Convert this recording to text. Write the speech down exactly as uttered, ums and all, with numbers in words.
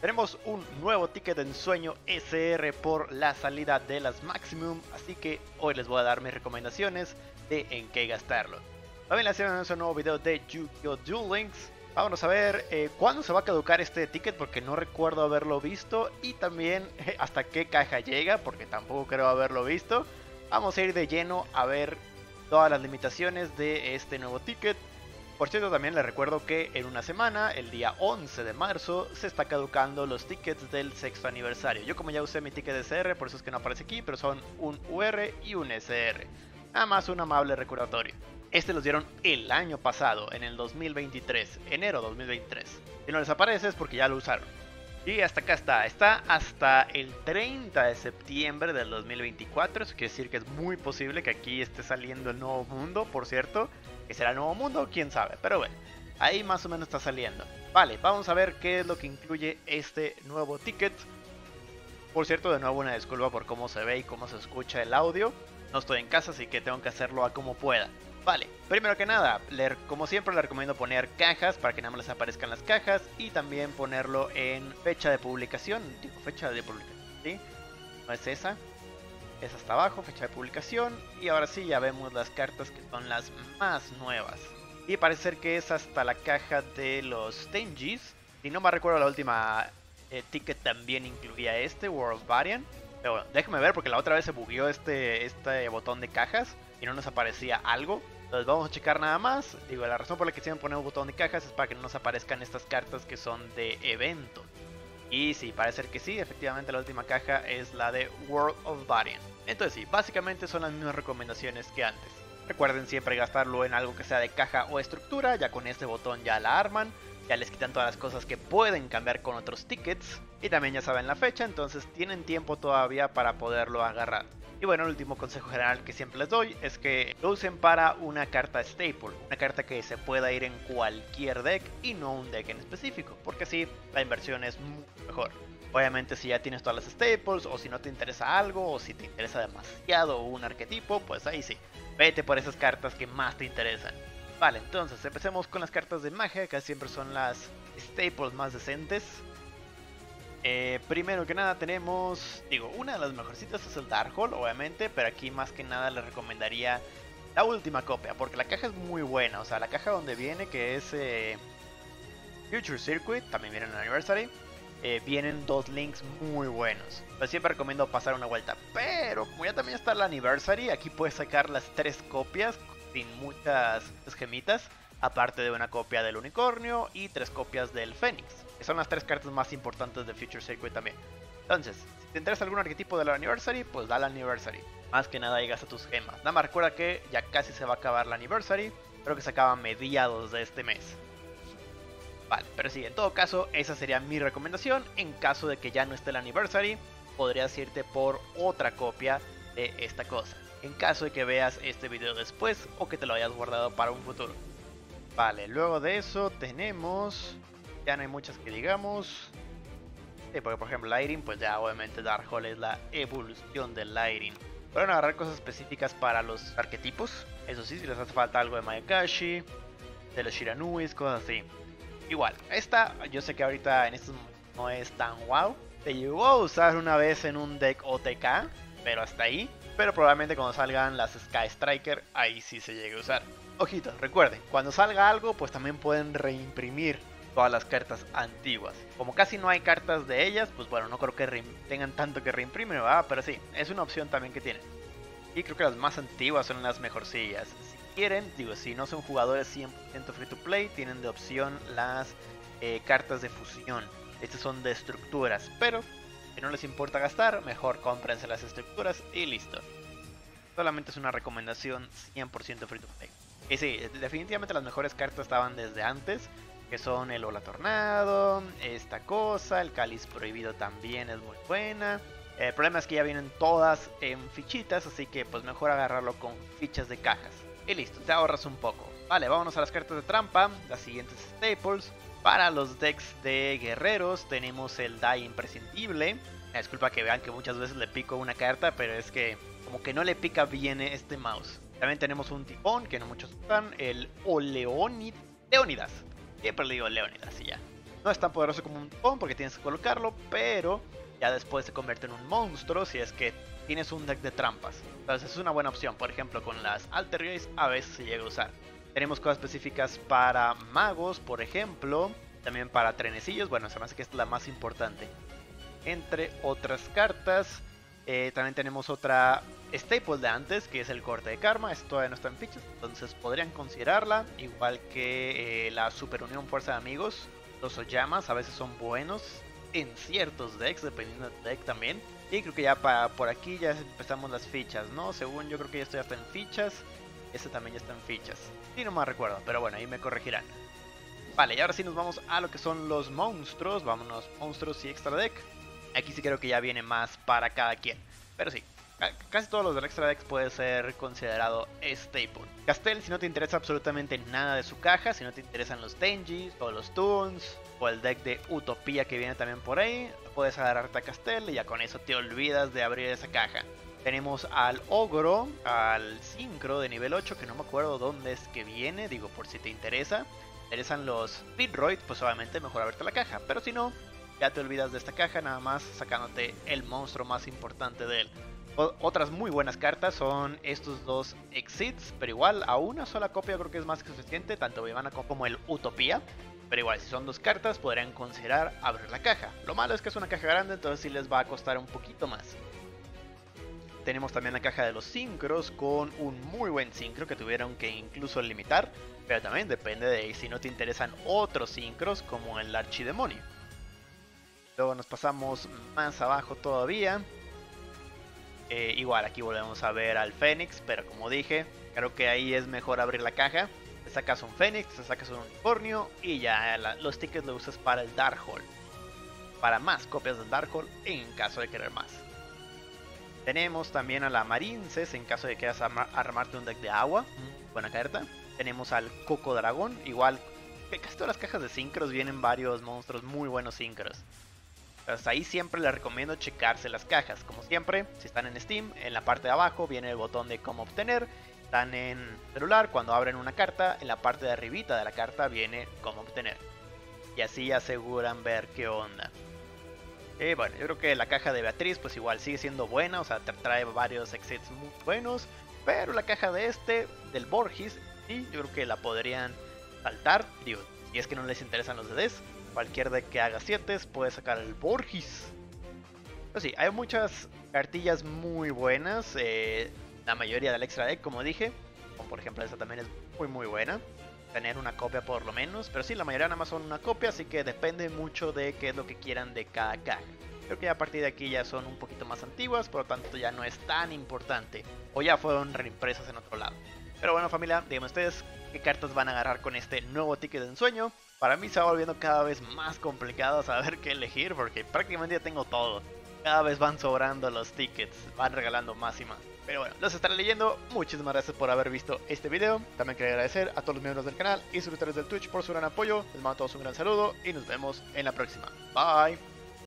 Tenemos un nuevo ticket de Ensueño S R por la salida de las Maximum, así que hoy les voy a dar mis recomendaciones de en qué gastarlo. También les hacemos un nuevo video de Yu-Gi-Oh! Duel Links. Vámonos a ver eh, cuándo se va a caducar este ticket, porque no recuerdo haberlo visto, y también eh, hasta qué caja llega, porque tampoco creo haberlo visto. Vamos a ir de lleno a ver todas las limitaciones de este nuevo ticket. Por cierto, también les recuerdo que en una semana, el día once de marzo, se está caducando los tickets del sexto aniversario. Yo como ya usé mi ticket de S R, por eso es que no aparece aquí, pero son un U R y un S R. Nada más un amable recordatorio. Este los dieron el año pasado, en el dos mil veintitrés, enero dos mil veintitrés. Si no les aparece es porque ya lo usaron. Y hasta acá está, está hasta el treinta de septiembre del dos mil veinticuatro, eso quiere decir que es muy posible que aquí esté saliendo el nuevo mundo, por cierto. ¿Que será el nuevo mundo? Quién sabe, pero bueno, ahí más o menos está saliendo. Vale, vamos a ver qué es lo que incluye este nuevo ticket. Por cierto, de nuevo una disculpa por cómo se ve y cómo se escucha el audio. No estoy en casa, así que tengo que hacerlo a como pueda. Vale, primero que nada, leer, como siempre les recomiendo poner cajas para que nada más les aparezcan las cajas. Y también ponerlo en fecha de publicación. Digo, fecha de publicación, ¿sí? No es esa. Es hasta abajo, fecha de publicación. Y ahora sí, ya vemos las cartas que son las más nuevas. Y parece ser que es hasta la caja de los Denjis. Si no me recuerdo, la última eh, ticket también incluía este, World Variant. Pero bueno, déjenme ver porque la otra vez se bugueó este, este botón de cajas y no nos aparecía algo. Entonces vamos a checar nada más. Digo, la razón por la que siempre ponemos botón de cajas es para que no nos aparezcan estas cartas que son de evento. Y sí, parece ser que sí, efectivamente la última caja es la de World of Variant. Entonces sí, básicamente son las mismas recomendaciones que antes. Recuerden siempre gastarlo en algo que sea de caja o estructura, ya con este botón ya la arman. Ya les quitan todas las cosas que pueden cambiar con otros tickets. Y también ya saben la fecha, entonces tienen tiempo todavía para poderlo agarrar. Y bueno, el último consejo general que siempre les doy es que lo usen para una carta staple. Una carta que se pueda ir en cualquier deck y no un deck en específico. Porque así la inversión es mucho mejor. Obviamente si ya tienes todas las staples o si no te interesa algo o si te interesa demasiado un arquetipo, pues ahí sí. Vete por esas cartas que más te interesan. Vale, entonces empecemos con las cartas de magia, que siempre son las staples más decentes. Eh, primero que nada tenemos, digo, una de las mejorcitas es el Dark Hole, obviamente, pero aquí más que nada les recomendaría la última copia, porque la caja es muy buena, o sea, la caja donde viene, que es eh, Future Circuit, también viene en Anniversary, eh, vienen dos links muy buenos. Pues siempre recomiendo pasar una vuelta, pero como ya también está el Anniversary, aquí puedes sacar las tres copias sin muchas gemitas, aparte de una copia del Unicornio y tres copias del Fénix. Que son las tres cartas más importantes de Future Circuit también. Entonces, si te interesa algún arquetipo del Anniversary, pues da al Anniversary. Más que nada llegas a tus gemas. Nada más recuerda que ya casi se va a acabar el Anniversary. Creo que se acaba a mediados de este mes. Vale, pero sí, en todo caso, esa sería mi recomendación. En caso de que ya no esté el Anniversary, podrías irte por otra copia de esta cosa. En caso de que veas este video después o que te lo hayas guardado para un futuro. Vale, luego de eso tenemos... Ya no hay muchas que digamos. Sí, porque por ejemplo Lightning, pues ya obviamente Dark Hole es la evolución del Lightning. Pueden agarrar cosas específicas para los arquetipos. Eso sí, si les hace falta algo de Mayakashi, de los Shiranuis, cosas así. Igual, esta yo sé que ahorita en estos no es tan wow. Se llegó a usar una vez en un deck O T K, pero hasta ahí. Pero probablemente cuando salgan las Sky Striker, ahí sí se llegue a usar. Ojito, recuerden, cuando salga algo, pues también pueden reimprimir todas las cartas antiguas. Como casi no hay cartas de ellas, pues bueno, no creo que tengan tanto que reimprimir, ¿verdad? Pero sí, es una opción también que tienen. Y creo que las más antiguas son las mejorcillas. Si quieren, digo, si no son jugadores cien por ciento free to play, tienen de opción las eh, cartas de fusión. Estas son de estructuras, pero si no les importa gastar, mejor cómprense las estructuras y listo. Solamente es una recomendación cien por ciento free to play. Y sí, definitivamente las mejores cartas estaban desde antes. Que son el Ola Tornado, esta cosa, el Cáliz Prohibido también es muy buena. El problema es que ya vienen todas en fichitas, así que pues mejor agarrarlo con fichas de cajas. Y listo, te ahorras un poco. Vale, vámonos a las cartas de trampa, las siguientes staples. Para los decks de guerreros tenemos el Die Imprescindible. Disculpa que vean que muchas veces le pico una carta, pero es que como que no le pica bien este mouse. También tenemos un tifón, que no muchos usan, el Oleonidas. Leonidas. Siempre le digo Leonidas y ya. No es tan poderoso como un Pon porque tienes que colocarlo, pero ya después se convierte en un monstruo si es que tienes un deck de trampas. Entonces es una buena opción, por ejemplo con las alteriones a veces se llega a usar. Tenemos cosas específicas para magos, por ejemplo, también para trenecillos, bueno, se me hace que esta es la más importante. Entre otras cartas, eh, también tenemos otra staple de antes, que es el corte de karma, esto todavía no está en fichas, entonces podrían considerarla, igual que eh, la super unión fuerza de amigos. Los Ollamas a veces son buenos en ciertos decks, dependiendo del deck también. Y creo que ya para, por aquí ya empezamos las fichas, ¿no? Según yo creo que ya estoy hasta en fichas. Este también ya está en fichas. Y no me recuerdo, pero bueno, ahí me corregirán. Vale, y ahora sí nos vamos a lo que son los monstruos. Vámonos, monstruos y extra deck. Aquí sí creo que ya viene más para cada quien. Pero sí, casi todos los del extra deck puede ser considerado staple. Castel, si no te interesa absolutamente nada de su caja, si no te interesan los Denjis o los Tunes o el deck de Utopía que viene también por ahí, puedes agarrarte a Castel y ya con eso te olvidas de abrir esa caja. Tenemos al Ogro, al Sincro de nivel ocho, que no me acuerdo dónde es que viene, digo por si te interesa. Interesan los Bitroid, pues obviamente mejor abrirte la caja, pero si no, ya te olvidas de esta caja nada más sacándote el monstruo más importante de él. Otras muy buenas cartas son estos dos Exits, pero igual a una sola copia creo que es más que suficiente, tanto Vivana como el Utopía. Pero igual, si son dos cartas, podrían considerar abrir la caja. Lo malo es que es una caja grande, entonces sí les va a costar un poquito más. Tenemos también la caja de los Sincros, con un muy buen Sincro que tuvieron que incluso limitar, pero también depende de si no te interesan otros Sincros como el Archidemonio. Luego nos pasamos más abajo todavía. Eh, igual aquí volvemos a ver al Fénix, pero como dije, creo que ahí es mejor abrir la caja. Te sacas un Fénix, te sacas un Unicornio y ya la, los tickets los usas para el Dark Hole, para más copias del Dark Hole en caso de querer más. Tenemos también a la Marinces en caso de que quieras armar, armarte un deck de agua, buena carta. Tenemos al Coco Dragón, igual que casi todas las cajas de Sincros vienen varios monstruos muy buenos Sincros. Entonces ahí siempre les recomiendo checarse las cajas. Como siempre, si están en Steam, en la parte de abajo viene el botón de cómo obtener. Están en celular, cuando abren una carta, en la parte de arribita de la carta viene cómo obtener. Y así aseguran ver qué onda. Y bueno, yo creo que la caja de Beatriz pues igual sigue siendo buena. O sea, trae varios exits muy buenos. Pero la caja de este, del Borges, sí, yo creo que la podrían saltar. Digo, si es que no les interesan los D Ds. Cualquier deck que haga siete puede sacar el Borges. Pero sí, hay muchas cartillas muy buenas. Eh, la mayoría del extra deck, como dije. Como por ejemplo esta también es muy muy buena. Tener una copia por lo menos. Pero sí, la mayoría nada más son una copia. Así que depende mucho de qué es lo que quieran de cada caja. Creo que ya a partir de aquí ya son un poquito más antiguas. Por lo tanto ya no es tan importante. O ya fueron reimpresas en otro lado. Pero bueno familia, díganme ustedes qué cartas van a agarrar con este nuevo ticket de ensueño. Para mí se va volviendo cada vez más complicado saber qué elegir porque prácticamente ya tengo todo. Cada vez van sobrando los tickets, van regalando más y más. Pero bueno, los estaré leyendo. Muchísimas gracias por haber visto este video. También quería agradecer a todos los miembros del canal y suscriptores del Twitch por su gran apoyo. Les mando a todos un gran saludo y nos vemos en la próxima. Bye.